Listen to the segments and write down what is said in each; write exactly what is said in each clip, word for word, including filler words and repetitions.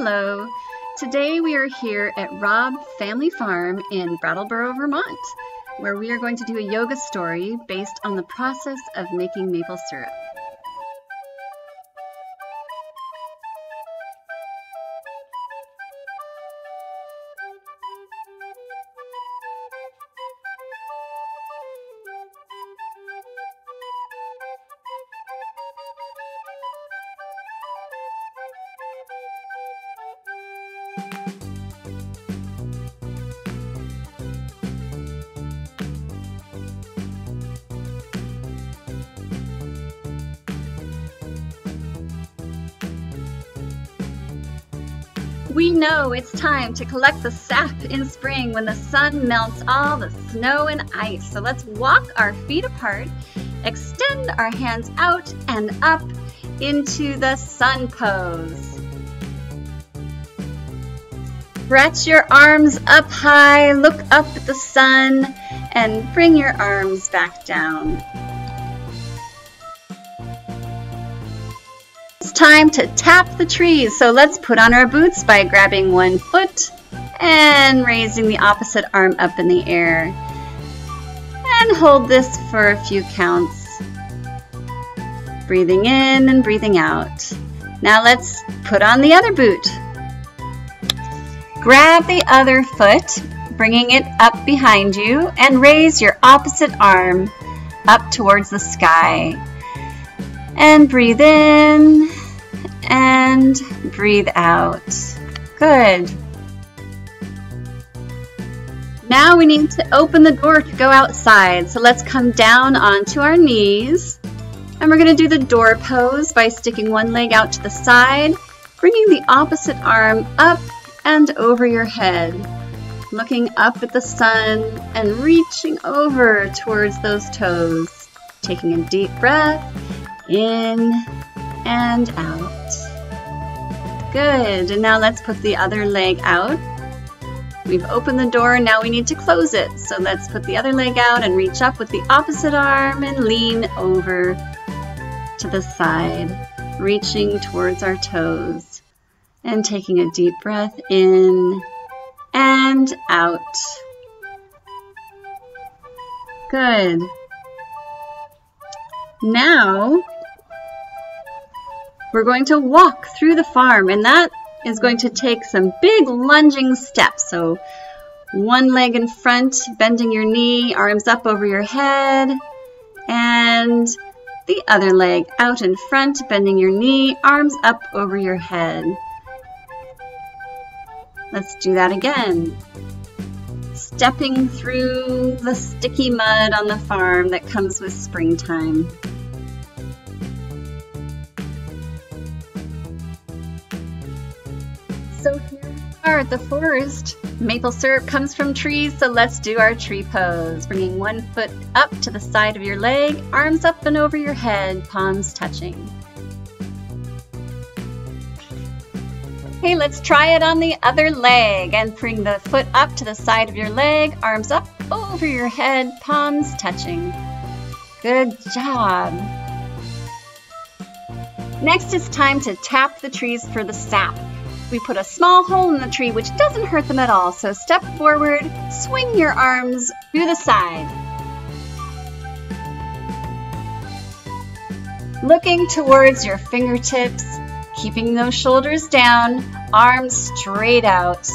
Hello! Today we are here at Robb Family Farm in Brattleboro, Vermont, where we are going to do a yoga story based on the process of making maple syrup. We know it's time to collect the sap in spring when the sun melts all the snow and ice. So let's walk our feet apart, extend our hands out and up into the sun pose. Stretch your arms up high, look up at the sun, and bring your arms back down. It's time to tap the trees, so let's put on our boots by grabbing one foot and raising the opposite arm up in the air. And hold this for a few counts, breathing in and breathing out. Now let's put on the other boot. Grab the other foot, bringing it up behind you, and raise your opposite arm up towards the sky. And breathe in, and breathe out. Good. Now we need to open the door to go outside. So let's come down onto our knees. And we're going to do the door pose by sticking one leg out to the side, bringing the opposite arm up and over your head, looking up at the sun and reaching over towards those toes, taking a deep breath in and out. Good, and now let's put the other leg out. We've opened the door, now we need to close it. So let's put the other leg out and reach up with the opposite arm and lean over to the side, reaching towards our toes. And taking a deep breath in and out. Good. Now we're going to walk through the farm, and that is going to take some big lunging steps. So one leg in front, bending your knee, arms up over your head, and the other leg out in front, bending your knee, arms up over your head. Let's do that again. Stepping through the sticky mud on the farm that comes with springtime. So here we are at the forest. Maple syrup comes from trees, so let's do our tree pose. Bringing one foot up to the side of your leg, arms up and over your head, palms touching. Okay, let's try it on the other leg and bring the foot up to the side of your leg, arms up over your head, palms touching. Good job. Next, it's time to tap the trees for the sap. We put a small hole in the tree, which doesn't hurt them at all. So step forward, swing your arms to the side. Looking towards your fingertips, keeping those shoulders down, arms straight out.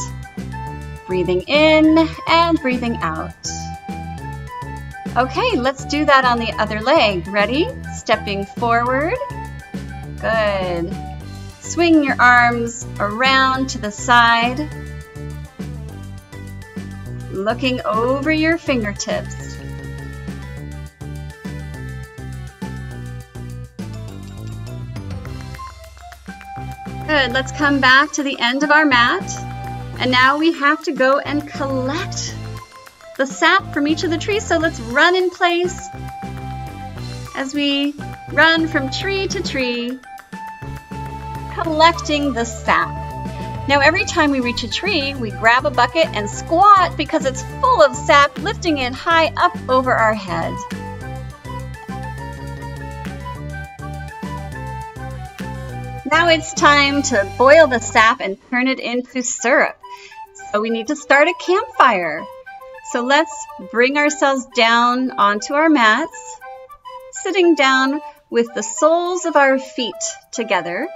Breathing in and breathing out. Okay, let's do that on the other leg. Ready? Stepping forward. Good. Swing your arms around to the side. Looking over your fingertips. Good, let's come back to the end of our mat. And now we have to go and collect the sap from each of the trees. So let's run in place as we run from tree to tree, collecting the sap. Now every time we reach a tree, we grab a bucket and squat because it's full of sap, lifting it high up over our head. Now it's time to boil the sap and turn it into syrup. So we need to start a campfire. So let's bring ourselves down onto our mats, sitting down with the soles of our feet together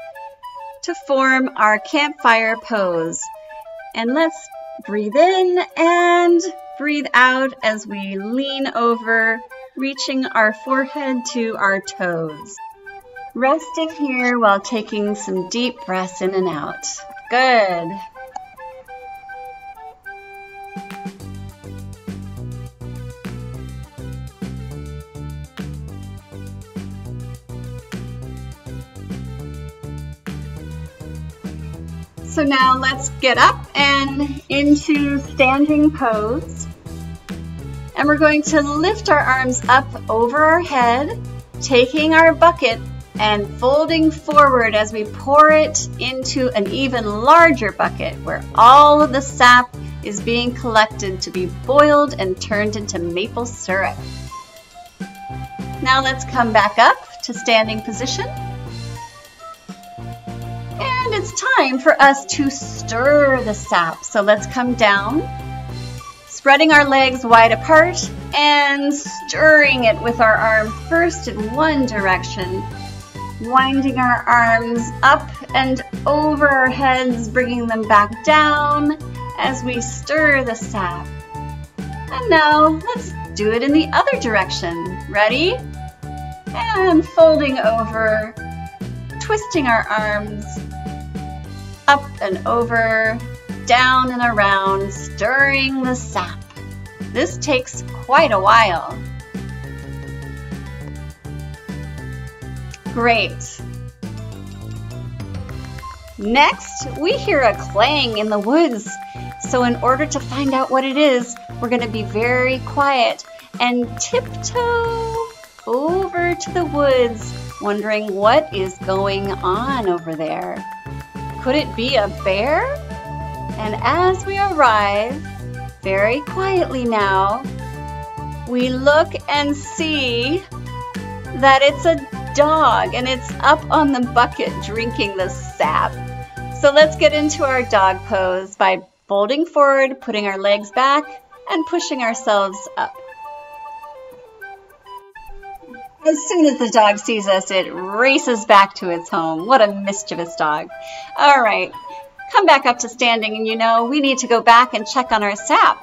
to form our campfire pose. And let's breathe in and breathe out as we lean over, reaching our forehead to our toes. Resting here while taking some deep breaths in and out. Good. So now let's get up and into standing pose. And we're going to lift our arms up over our head, taking our bucket and folding forward as we pour it into an even larger bucket where all of the sap is being collected to be boiled and turned into maple syrup. Now let's come back up to standing position. And it's time for us to stir the sap. So let's come down, spreading our legs wide apart and stirring it with our arm first in one direction, winding our arms up and over our heads, bringing them back down as we stir the sap. And now let's do it in the other direction. Ready? And folding over, twisting our arms up and over, down and around, stirring the sap. This takes quite a while. Great. Next, we hear a clang in the woods. So in order to find out what it is, we're going to be very quiet and tiptoe over to the woods, wondering what is going on over there. Could it be a bear? And as we arrive, very quietly now, we look and see that it's a dog and it's up on the bucket drinking the sap. So let's get into our dog pose by folding forward, putting our legs back, and pushing ourselves up. As soon as the dog sees us, it races back to its home. What a mischievous dog. All right, come back up to standing, and you know, we need to go back and check on our sap.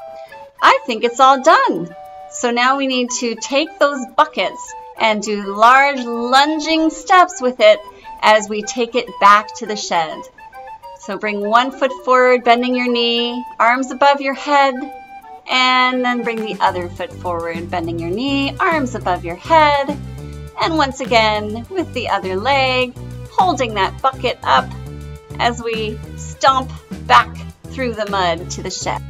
I think it's all done. So now we need to take those buckets and do large lunging steps with it as we take it back to the shed. So bring one foot forward, bending your knee, arms above your head, and then bring the other foot forward, bending your knee, arms above your head. And once again, with the other leg, holding that bucket up as we stomp back through the mud to the shed.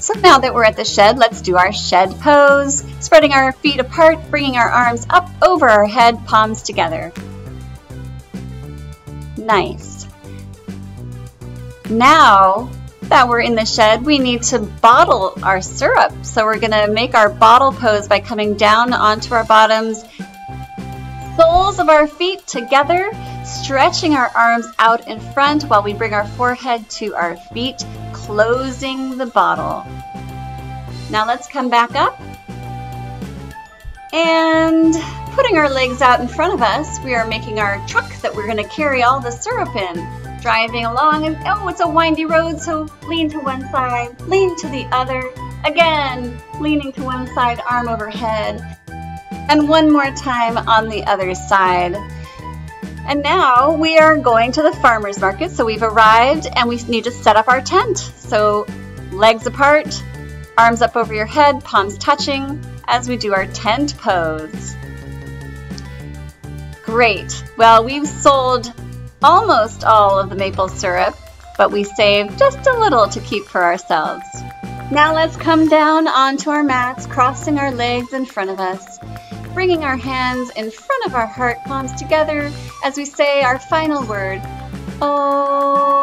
So now that we're at the shed, let's do our shed pose, spreading our feet apart, bringing our arms up over our head, palms together. Nice. Now that we're in the shed, we need to bottle our syrup. So we're gonna make our bottle pose by coming down onto our bottoms, soles of our feet together, stretching our arms out in front while we bring our forehead to our feet, closing the bottle. Now let's come back up. And putting our legs out in front of us, we are making our truck that we're gonna carry all the syrup in, driving along, and oh, it's a windy road, so lean to one side, lean to the other. Again, leaning to one side, arm overhead. And one more time on the other side. And now we are going to the farmer's market. So we've arrived and we need to set up our tent. So legs apart, arms up over your head, palms touching as we do our tent pose. Great. Well, we've sold almost all of the maple syrup, but we saved just a little to keep for ourselves. Now let's come down onto our mats, crossing our legs in front of us, bringing our hands in front of our heart, palms together, as we say our final word, oh.